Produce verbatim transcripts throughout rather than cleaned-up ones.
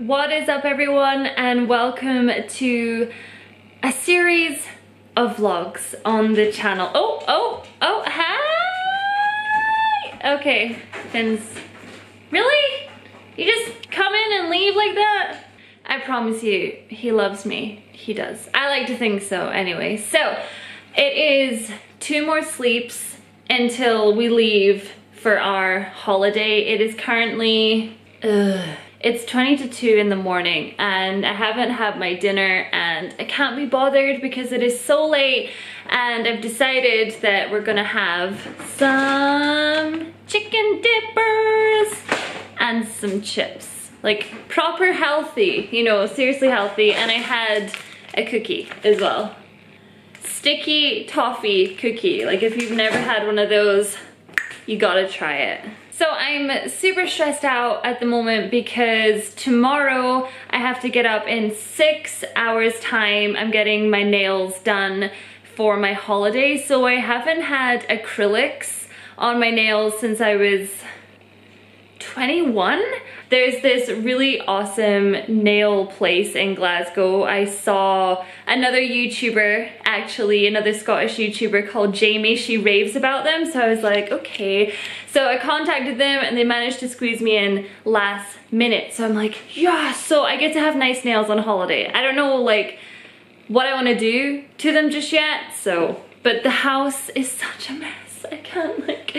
What is up everyone, and welcome to a series of vlogs on the channel. Oh, oh, oh, hi! Okay, Finn's... Really? You just come in and leave like that? I promise you, he loves me. He does. I like to think so anyway. So, it is two more sleeps until we leave for our holiday. It is currently... Ugh. It's twenty to two in the morning and I haven't had my dinner and I can't be bothered because it is so late, and I've decided that we're gonna have some chicken dippers and some chips. Like proper healthy, you know, seriously healthy. And I had a cookie as well. Sticky toffee cookie. Like if you've never had one of those, you gotta try it. So I'm super stressed out at the moment because tomorrow I have to get up in six hours time. I'm getting my nails done for my holiday. So I haven't had acrylics on my nails since I was twenty-one. There's this really awesome nail place in Glasgow. I saw another YouTuber, actually another Scottish YouTuber called Jamie. She raves about them, so I was like, okay. So I contacted them and they managed to squeeze me in last minute. So I'm like, yeah, so I get to have nice nails on holiday. I don't know like what I want to do to them just yet. So, but the house is such a mess. I can't like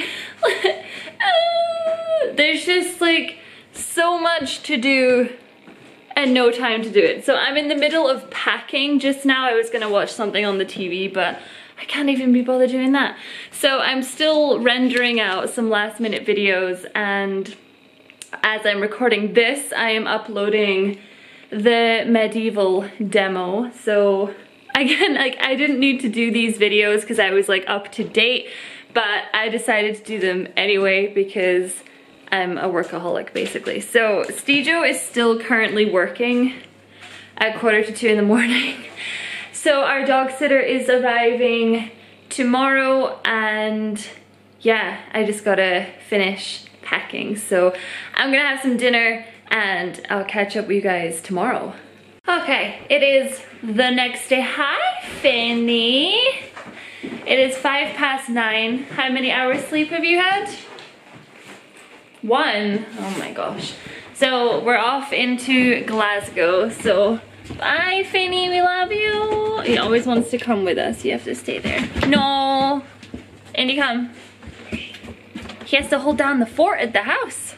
there's just like so much to do and no time to do it. So I'm in the middle of packing just now. I was gonna watch something on the T V, but I can't even be bothered doing that. So I'm still rendering out some last minute videos, and as I'm recording this, I am uploading the medieval demo. So again, like I didn't need to do these videos because I was like up to date, but I decided to do them anyway because I'm a workaholic basically. So Steejo is still currently working at quarter to two in the morning. So our dog sitter is arriving tomorrow, and yeah, I just gotta finish packing. So I'm gonna have some dinner and I'll catch up with you guys tomorrow. Okay, it is the next day. Hi Finny. It is five past nine. How many hours sleep have you had? One. Oh my gosh. So we're off into Glasgow. So bye Finny, we love you. He always wants to come with us. You have to stay there. No. Indy, come. He has to hold down the fort at the house.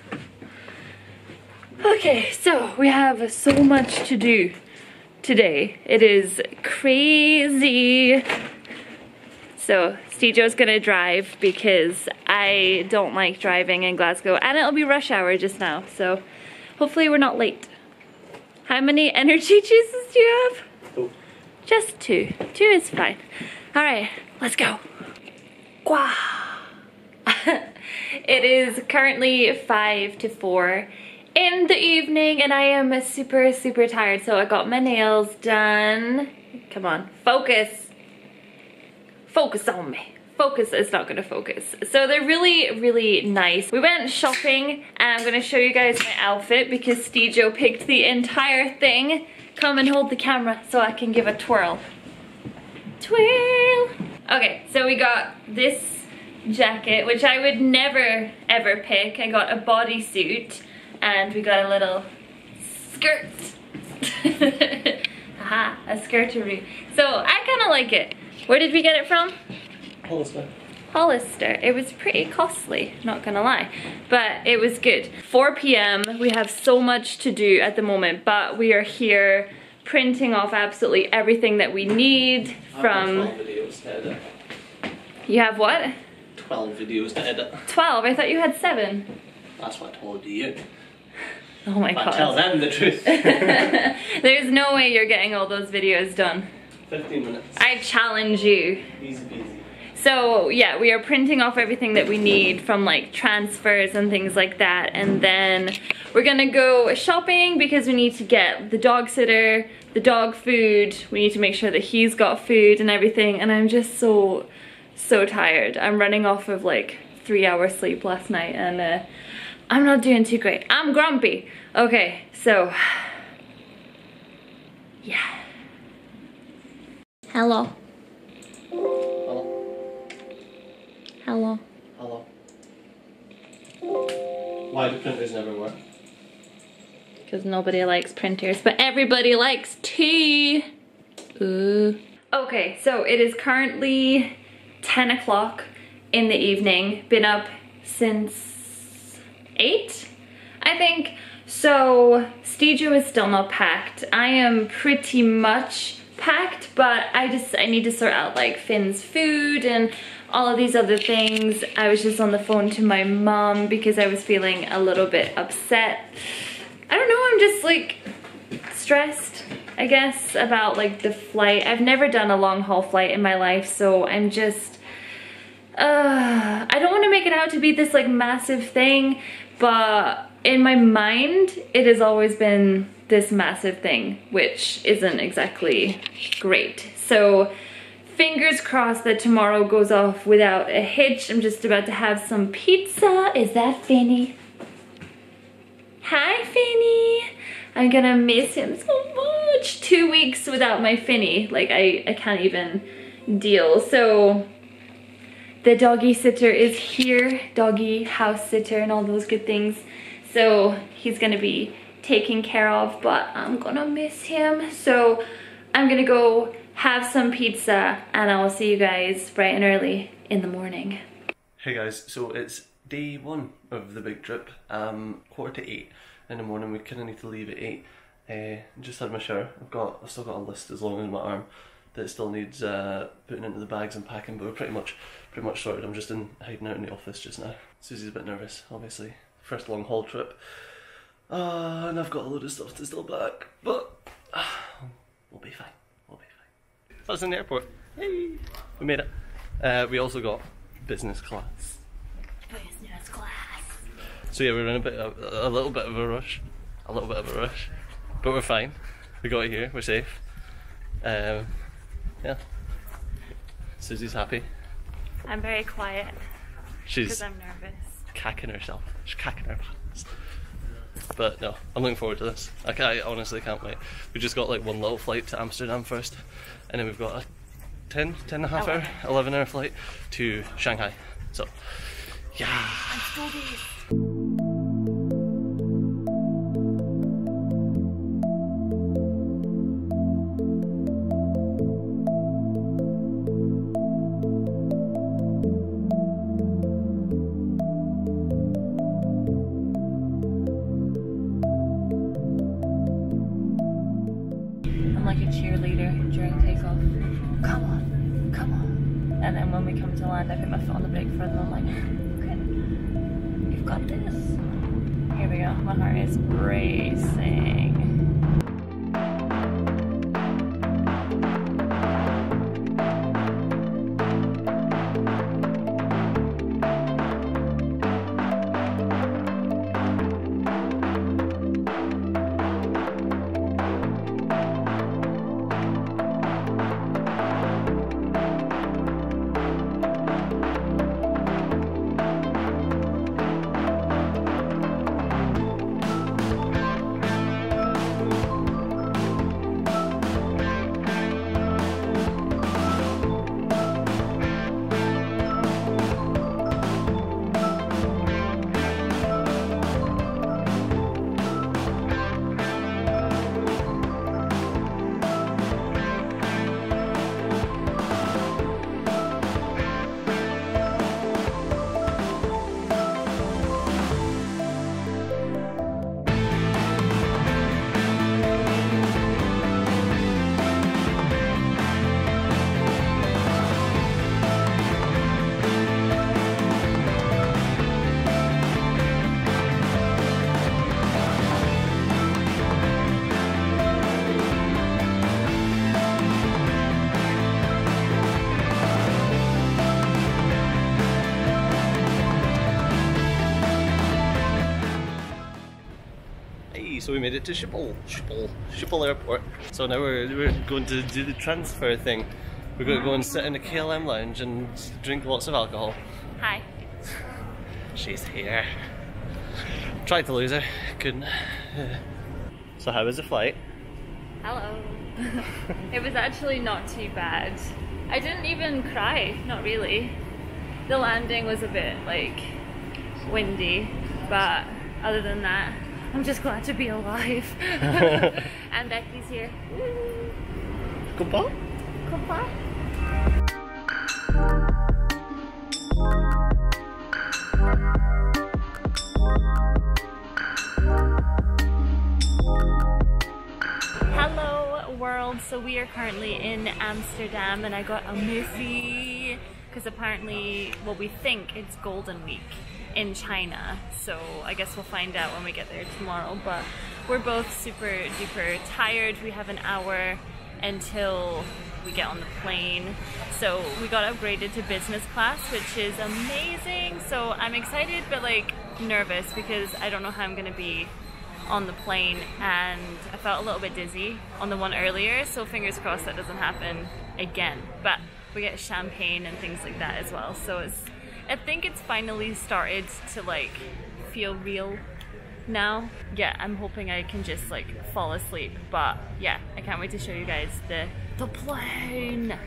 Okay, so we have so much to do today. It is crazy. So Steejo's gonna drive because I don't like driving in Glasgow, and it'll be rush hour just now, so hopefully we're not late. How many energy juices do you have? Two. Just two. Two is fine. All right, let's go. Wow. It is currently five to four in the evening, and I am super, super tired. So I got my nails done. Come on, focus. Focus on me. Focus is not gonna focus. So they're really, really nice. We went shopping, and I'm gonna show you guys my outfit because Steejo picked the entire thing. Come and hold the camera so I can give a twirl. Twirl! Okay, so we got this jacket, which I would never, ever pick. I got a bodysuit, and we got a little skirt. Aha, a skirtaroo. So I kinda like it. Where did we get it from? Hollister. Hollister. It was pretty costly, not gonna lie, but it was good. four p m We have so much to do at the moment, but we are here printing off absolutely everything that we need from... I have twelve videos to edit. You have what? twelve videos to edit. twelve? I thought you had seven. That's what I told you. Oh my god. But tell them the truth. There's no way you're getting all those videos done. fifteen minutes. I challenge you. Easy peasy. So yeah, we are printing off everything that we need from like transfers and things like that, and then we're gonna go shopping because we need to get the dog sitter, the dog food, we need to make sure that he's got food and everything, and I'm just so, so tired. I'm running off of like three hours sleep last night, and uh, I'm not doing too great. I'm grumpy. Okay, so Yeah. Hello. Hello. Hello. Hello. Why do printers never work? Because nobody likes printers, but everybody likes tea. Ooh. Okay, so it is currently ten o'clock in the evening. Been up since eight, I think. So Steejo is still not packed. I am pretty much packed, but I just I need to sort out like Finn's food and all of these other things. I was just on the phone to my mom because I was feeling a little bit upset. I don't know, I'm just like stressed, I guess, about like the flight. I've never done a long haul flight in my life, so I'm just uh I don't want to make it out to be this like massive thing, but in my mind it has always been this massive thing, which isn't exactly great. So fingers crossed that tomorrow goes off without a hitch. I'm just about to have some pizza. Is that Finny? Hi Finny! I'm gonna miss him so much. Two weeks without my Finny. Like I, I can't even deal. So the doggy sitter is here. Doggy house sitter and all those good things. So he's gonna be taken care of, but I'm gonna miss him. So I'm gonna go have some pizza and I will see you guys bright and early in the morning. Hey guys, so it's day one of the big trip. Um, quarter to eight in the morning. We kind of need to leave at eight. Uh, just had my shower. I've got I've still got a list as long as my arm that still needs uh, putting into the bags and packing, but we're pretty much pretty much sorted. I'm just in hiding out in the office just now. Susie's a bit nervous, obviously. First long haul trip. Uh, and I've got a load of stuff to still pack, but uh, we'll be fine. We'll be fine. So that's in the airport. Hey, we made it. Uh, we also got business class. Business class. So yeah, we were in a bit, of, a little bit of a rush, a little bit of a rush, but we're fine. We got here. We're safe. Um, yeah. Susie's happy. I'm very quiet. She's. Because I'm nervous. Cacking herself. She's cacking her pants. But no, I'm looking forward to this. I, can't, I honestly can't wait. We just got like one little flight to Amsterdam first, and then we've got a ten, ten and a half hour, eleven hour flight to Shanghai. So, yeah. So we made it to Schiphol, Schiphol, Schiphol Airport. So now we're, we're going to do the transfer thing. We're going to go and sit in the K L M lounge and drink lots of alcohol. Hi. She's here. Tried to lose her, couldn't. So how was the flight? hello. It was actually not too bad. I didn't even cry, not really. The landing was a bit like windy, but other than that, I'm just glad to be alive. And Becky's here. Goodbye. Goodbye. Hello world, so we are currently in Amsterdam and I got a muffie because apparently, well, we think it's Golden Week in China, so I guess we'll find out when we get there tomorrow, but we're both super duper tired. We have an hour until we get on the plane, so we got upgraded to business class, which is amazing. So I'm excited but like nervous because I don't know how I'm gonna be on the plane, and I felt a little bit dizzy on the one earlier, so fingers crossed that doesn't happen again. But we get champagne and things like that as well, so it's, I think it's finally started to like feel real now. Yeah, I'm hoping I can just like fall asleep, but yeah, I can't wait to show you guys the the plane.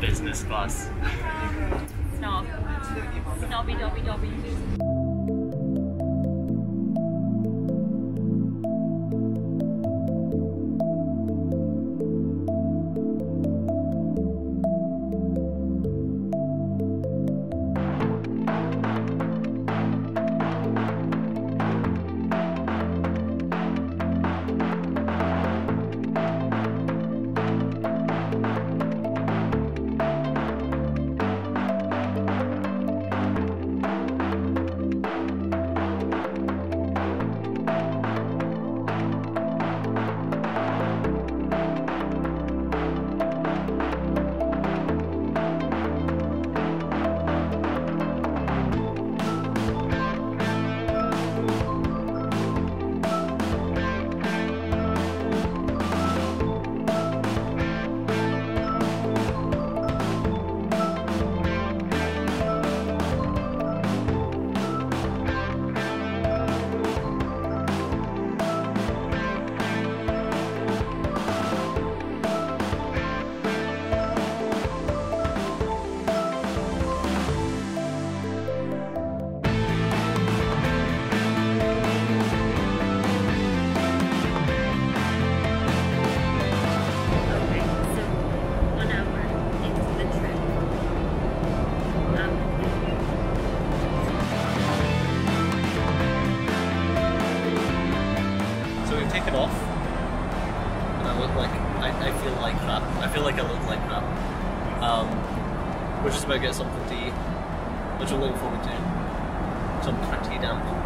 Business class. Snob. Snobby dobby dobby. I get something to eat, which I'm looking forward to. Some pretty damn good food.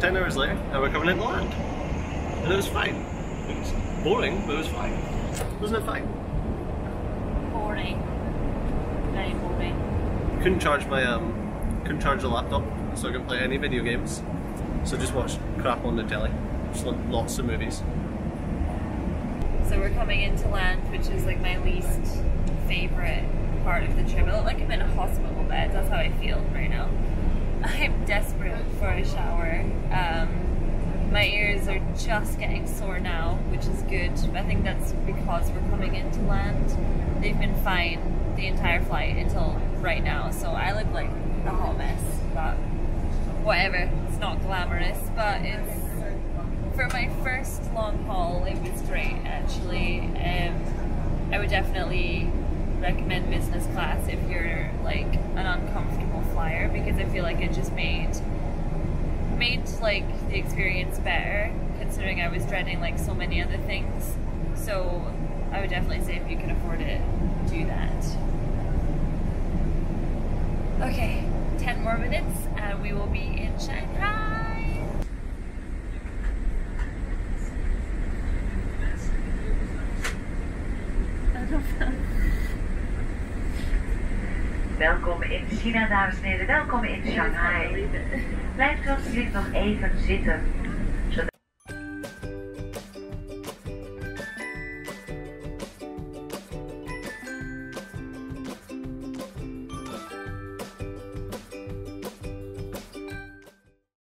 ten hours later, and we're coming into land. And it was fine. It was boring, but it was fine. Wasn't it fine? morning. Very boring. Couldn't charge my um, couldn't charge the laptop, so I couldn't play any video games. So just watched crap on the telly. Just lots of movies. So we're coming into land, which is like my least favorite part of the trip. I look like I'm in a hospital bed. That's how I feel right now. I'm desperate for a shower. Um, my ears are just getting sore now, which is good. I think that's because we're coming into land. They've been fine the entire flight until right now, so I look like a hot mess, but whatever. It's not glamorous, but it's, for my first long haul, it was great actually. Um, I would definitely recommend business class if you're like an uncomfortable flyer, because I feel like it just made made like the experience better, considering I was dreading like so many other things. So I would definitely say if you can afford it, do that. Okay, ten more minutes and we will be in Shanghai. Welkom in China, dames en heren. Welkom in Shanghai. Blijf alsjeblieft nog even zitten.